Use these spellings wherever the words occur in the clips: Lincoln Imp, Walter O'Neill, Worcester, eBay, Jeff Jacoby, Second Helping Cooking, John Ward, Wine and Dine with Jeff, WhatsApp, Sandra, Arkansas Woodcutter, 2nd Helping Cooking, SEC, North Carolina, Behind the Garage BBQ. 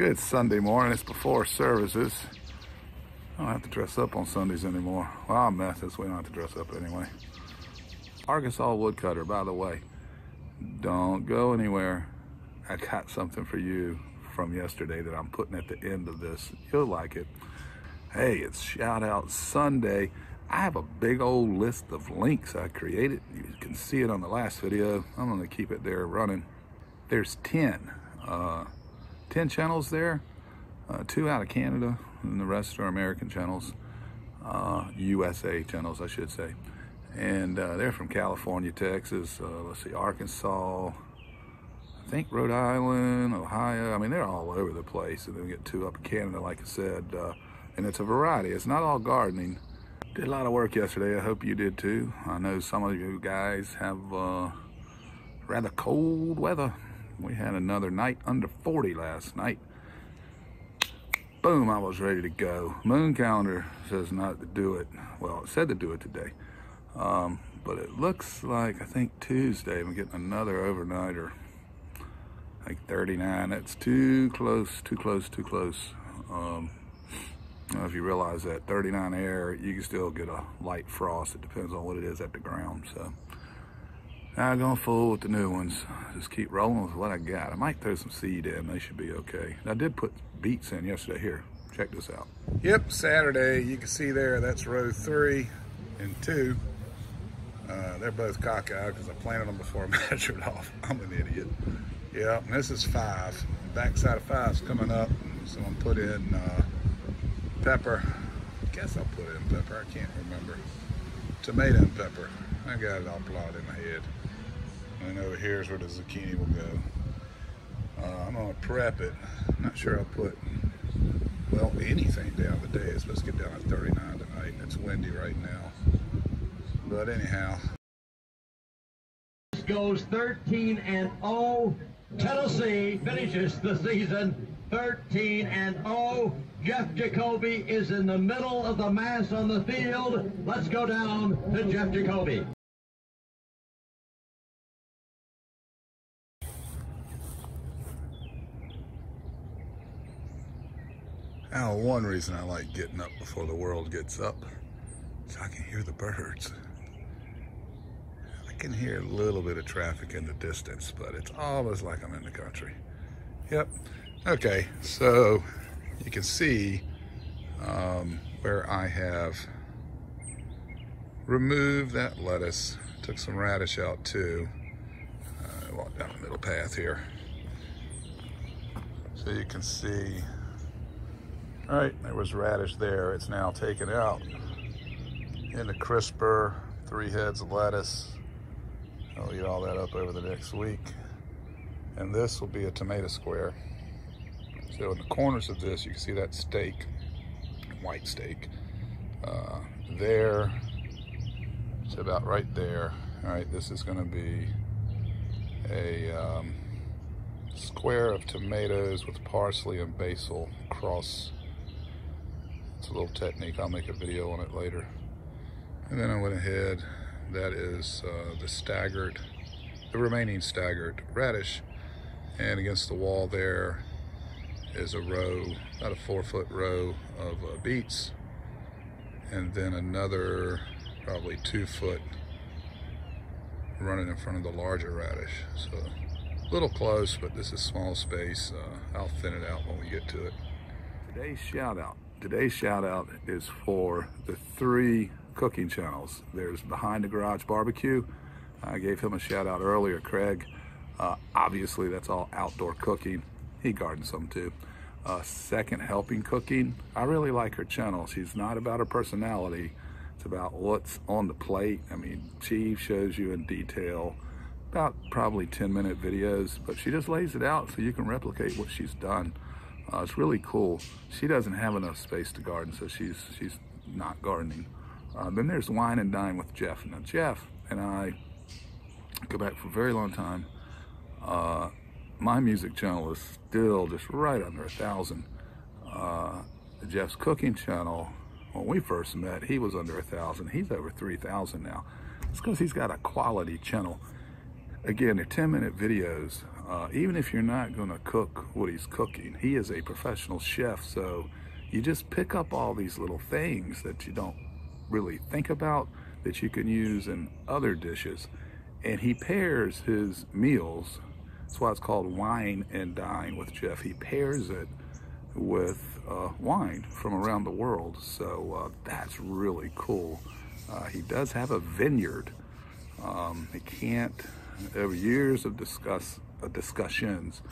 Good Sunday morning. It's before services. I don't have to dress up on Sundays anymore. Well, I'll mess this. We don't have to dress up anyway. Arkansas Woodcutter, by the way. Don't go anywhere. I got something for you from yesterday that I'm putting at the end of this. You'll like it. Hey, it's Shout Out Sunday. I have a big old list of links I created. You can see it on the last video. I'm gonna keep it there running. There's 10 channels there, 2 out of Canada, and the rest are American channels, USA channels, I should say. And they're from California, Texas, let's see, Arkansas, I think Rhode Island, Ohio. I mean, they're all over the place. And then we get 2 up in Canada, like I said, and it's a variety. It's not all gardening. Did a lot of work yesterday. I hope you did too. I know some of you guys have rather cold weather. We had another night under 40 last night. Boom, I was ready to go. Moon calendar says not to do it. Well, it said to do it today. But it looks like, I think Tuesday, I'm getting another overnighter. Like 39, that's too close. I don't know if you realize that 39 air, you can still get a light frost. It depends on what it is at the ground, so. Not gonna fool with the new ones. Just keep rolling with what I got. I might throw some seed in, they should be okay. I did put beets in yesterday. Here, check this out. Yep, Saturday, you can see there, that's row 3 and 2. They're both cockeyed because I planted them before I measured off. I'm an idiot. Yeah, and this is 5. Backside of 5's coming up, so I'm gonna put in pepper. I guess I'll put in pepper, I can't remember. Tomato and pepper. I got it all plotted in my head. And over here is where the zucchini will go. I'm gonna prep it. I'm not sure I'll put, well, anything down today. It's supposed to get down to 39 tonight. It's windy right now. But anyhow. This goes 13-0. Tennessee finishes the season 13-0. Jeff Jacoby is in the middle of the mass on the field. Let's go down to Jeff Jacoby. Now, one reason I like getting up before the world gets up is I can hear the birds. I can hear a little bit of traffic in the distance, but it's almost like I'm in the country. Yep. Okay, so you can see where I have removed that lettuce, took some radish out too. Walked down the middle path here. So you can see, all right, there was radish there. It's now taken out in the crisper, 3 heads of lettuce. I'll eat all that up over the next week. And this will be a tomato square. So in the corners of this, you can see that steak, white steak, there, it's about right there. All right, this is gonna be a square of tomatoes with parsley and basil cross. It's a little technique, I'll make a video on it later. And then I went ahead, that is the remaining staggered radish. And against the wall there, is a row, about a 4-foot row of beets, and then another probably 2-foot running in front of the larger radish. So a little close, but this is small space. I'll thin it out when we get to it. Today's shout out is for the 3 cooking channels. There's Behind the Garage BBQ. I gave him a shout out earlier, Craig. Obviously that's all outdoor cooking. He gardens some too. Second Helping Cooking. I really like her channel. She's not about her personality. It's about what's on the plate. I mean, she shows you in detail about probably 10-minute videos, but she just lays it out so you can replicate what she's done. It's really cool. She doesn't have enough space to garden, so she's not gardening. Then there's Wine and Dine with Jeff. Now, Jeff and I go back for a very long time. My music channel is still just right under 1,000. Jeff's cooking channel, when we first met, he was under 1,000. He's over 3,000 now. It's because he's got a quality channel. Again, they're 10-minute videos. even if you're not gonna cook what he's cooking, he is a professional chef, so you just pick up all these little things that you don't really think about that you can use in other dishes. And he pairs his meals, that's why it's called Wine and Dine with Jeff. He pairs it with wine from around the world, so that's really cool. He does have a vineyard. Over years of discussions,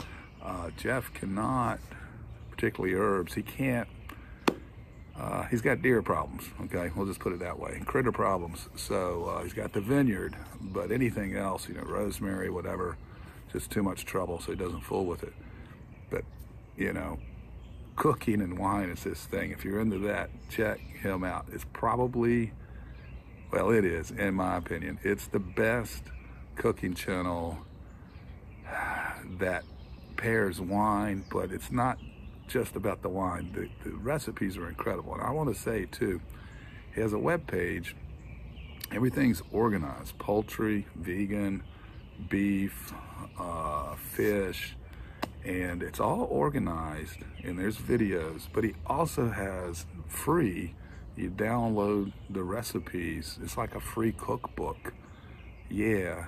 Jeff cannot, particularly herbs, he can't, he's got deer problems, okay? We'll just put it that way, and critter problems. So he's got the vineyard, but anything else, you know, rosemary, whatever, just too much trouble, so he doesn't fool with it. But, you know, cooking and wine is his thing. If you're into that, check him out. It's probably, well, it is, in my opinion, it's the best cooking channel that pairs wine, but it's not just about the wine. The recipes are incredible. And I want to say too, he has a web page. Everything's organized: poultry, vegan, beef, fish, and it's all organized, and there's videos. But he also has free, you download the recipes. It's like a free cookbook. Yeah,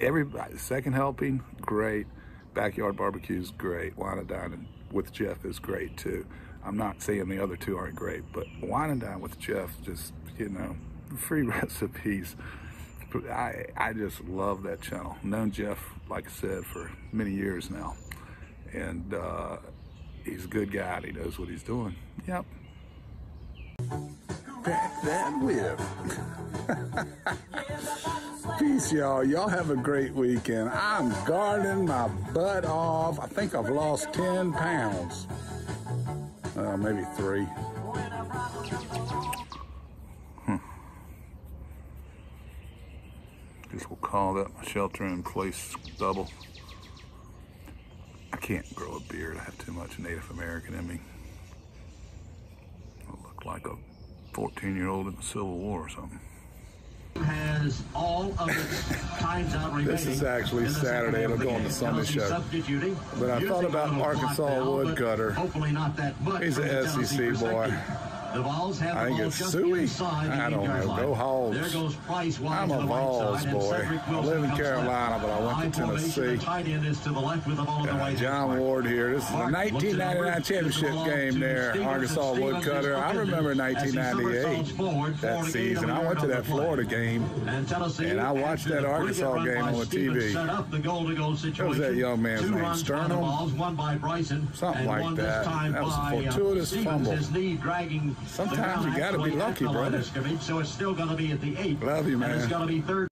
everybody, Second Helping, great. Backyard Barbecue's great. Wine and Dine with Jeff is great too. I'm not saying the other two aren't great, but Wine and Dine with Jeff, just, you know, free recipes. I just love that channel. Known Jeff, like I said, for many years now. And he's a good guy, and he knows what he's doing. Yep. Pack that whip. Peace, y'all. Y'all have a great weekend. I'm gardening my butt off. I think I've lost 10 pounds. Maybe 3. Guess we'll call that my shelter-in-place double. I can't grow a beard. I have too much Native American in me. I look like a 14-year-old in the Civil War or something. Has all of its times out remaining. This is actually Saturday. It'll go on the Sunday show. But I thought about Arkansas Woodcutter. Hopefully not that much. He's an SEC boy. The Vols have I think it's Suey. I don't know. Go Hogs. I'm a Vols boy. I live in Carolina, but I went to Tennessee. John Ward here. This is the 1999 championship game there, Arkansas Woodcutter. I remember 1998, that season. I went to that Florida game, and I watched that Arkansas game on the TV. What was that young man's name? Sternum? Something like that. That was a fortuitous fumble. Sometimes you gotta be lucky, brother. So it's still gonna be at the 8. Love you, man. And it's gonna be third.